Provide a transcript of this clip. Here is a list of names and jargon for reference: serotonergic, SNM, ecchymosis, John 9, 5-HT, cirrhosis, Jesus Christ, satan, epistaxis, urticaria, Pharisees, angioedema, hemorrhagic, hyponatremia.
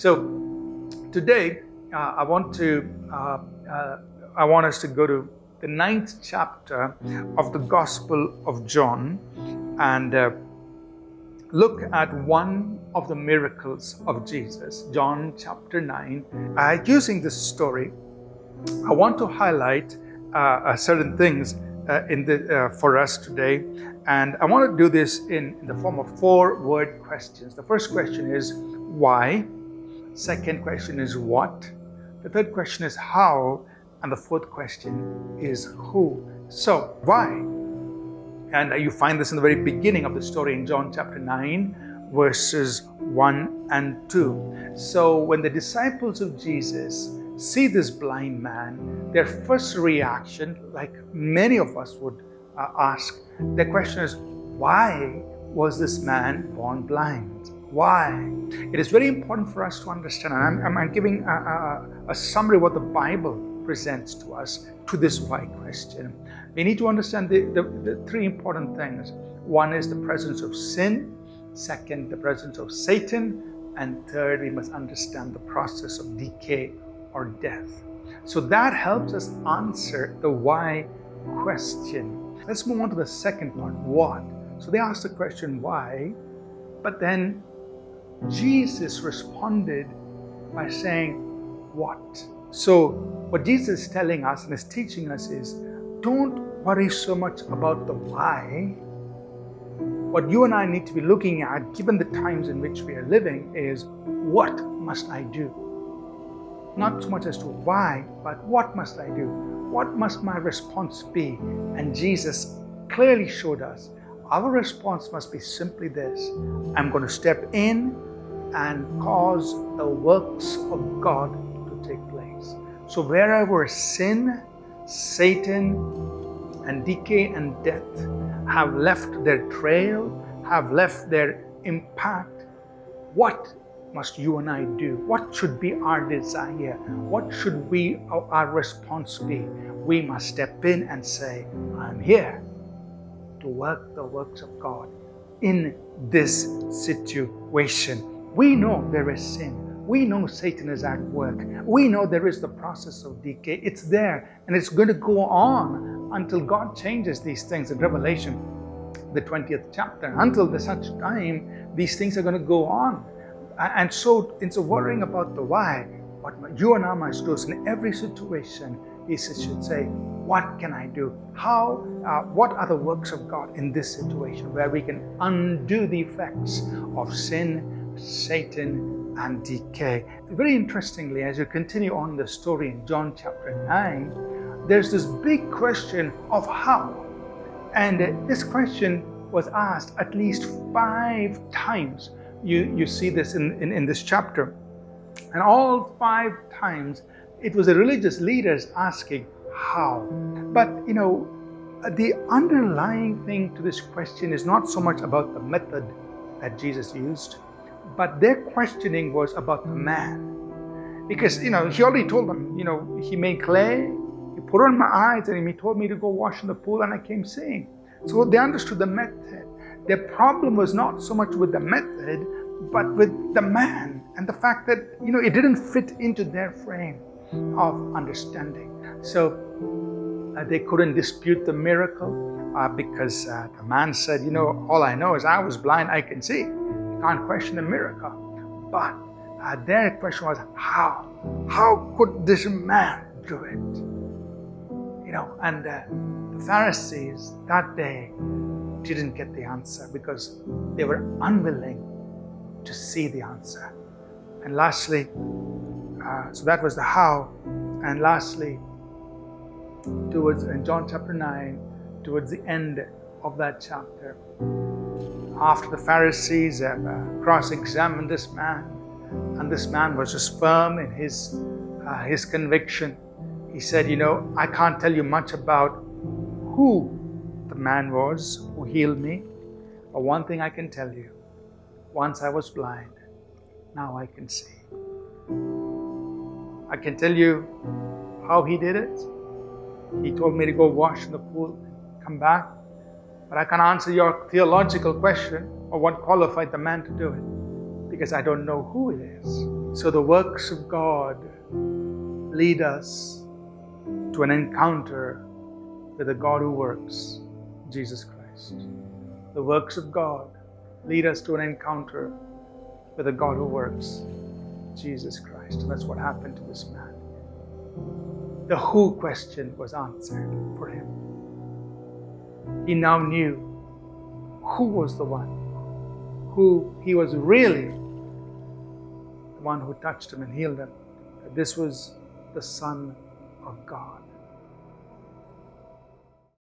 So today I want us to go to the 9th chapter of the Gospel of John and look at one of the miracles of Jesus, John chapter 9. Using this story, I want to highlight certain things for us today, and I want to do this in the form of 4-word questions. The first question is why, second question is what, the third question is how, and the fourth question is who. So why? And you find this in the very beginning of the story in John chapter 9, verses 1 and 2. So when the disciples of Jesus see this blind man, their first reaction, like many of us would ask, the question is, why was this man born blind? Why? It is very important for us to understand, and I'm giving a summary of what the Bible presents to us to this why question. We need to understand the three important things. One is the presence of sin, second, the presence of Satan, and third, we must understand the process of decay or death. So that helps us answer the why question. Let's move on to the second part, what? So they asked the question why, but then Jesus responded by saying what? So what Jesus is telling us and is teaching us is, don't worry so much about the why. What you and I need to be looking at, given the times in which we are living, is what must I do? Not so much as to why, but what must I do? What must my response be? And Jesus clearly showed us our response must be simply this: I'm going to step in and cause the works of God to take place. So wherever sin, Satan, and decay and death have left their trail, have left their impact, what must you and I do? What should be our desire? What should our response be? We must step in and say, I'm here to work the works of God in this situation. We know there is sin. We know Satan is at work. We know there is the process of decay. It's there, and it's going to go on until God changes these things in Revelation, the 20th chapter. Until such time, these things are going to go on. And so, instead of worrying about the why, what you and I must do is, in every situation, he should say, what can I do? How? What are the works of God in this situation, where we can undo the effects of sin, Satan, and decay? Very interestingly, as you continue on the story in John chapter 9, there's this big question of how. And this question was asked at least 5 times. You see this in this chapter. And all 5 times, it was the religious leaders asking how. But, you know, the underlying thing to this question is not so much about the method that Jesus used, but their questioning was about the man. Because, you know, he already told them, you know, he made clay, he put on my eyes, and he told me to go wash in the pool, and I came seeing. So they understood the method. Their problem was not so much with the method, but with the man and the fact that, you know, it didn't fit into their frame of understanding. So they couldn't dispute the miracle because the man said, you know, all I know is I was blind, I can see. You can't question the miracle. But their question was, how? How could this man do it? You know, and the Pharisees that day didn't get the answer because they were unwilling to see the answer. And lastly, so that was the how. And lastly, in John chapter 9, towards the end of that chapter, after the Pharisees have cross-examined this man, and this man was just firm in his conviction, he said, you know, I can't tell you much about who the man was who healed me, but one thing I can tell you: once I was blind, now I can see. I can tell you how he did it. He told me to go wash in the pool, come back, but I can't answer your theological question or what qualified the man to do it, because I don't know who it is. So the works of God lead us to an encounter with the God who works, Jesus Christ. The works of God lead us to an encounter with the God who works, Jesus Christ. And that's what happened to this man. The who question was answered for him. He now knew who was the one, who he was really, the one who touched him and healed him. That this was the Son of God.